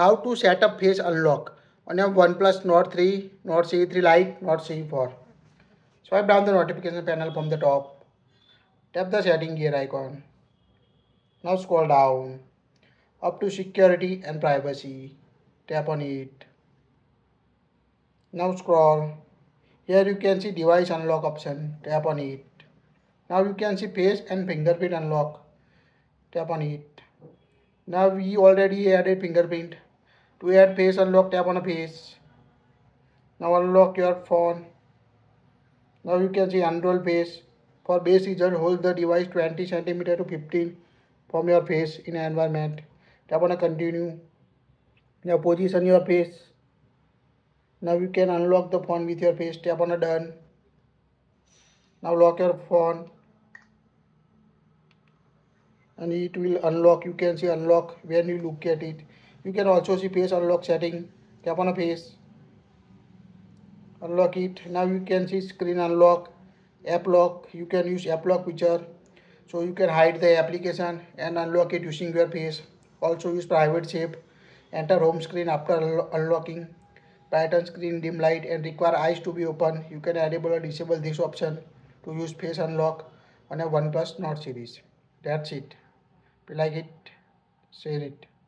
how to set up face unlock on your OnePlus Nord 3, Nord CE 3 Lite, Nord CE 4. Swipe down the notification panel from the top. Tap the setting gear icon. Now scroll down. Up to security and privacy. Tap on it. Now scroll. Here you can see device unlock option. Tap on it. Now you can see face and fingerprint unlock. Tap on it. Now we already added fingerprint. To add face unlock, tap on a face. Now unlock your phone. Now you can see unroll face. For base result, hold the device 20 cm to 15 from your face in environment. Tap on a continue. Now position your face. Now you can unlock the phone with your face. Tap on a done. Now lock your phone and it will unlock. You can see unlock when you look at it. You can also see face unlock setting. Tap on a face. Unlock it. Now you can see screen unlock, app lock. You can use app lock feature. So you can hide the application and unlock it using your face. Also use private shape. Enter home screen after unlocking. Brighten screen, dim light and require eyes to be open. You can enable or disable this option to use face unlock on a OnePlus Nord series. That's it. If you like it, share it.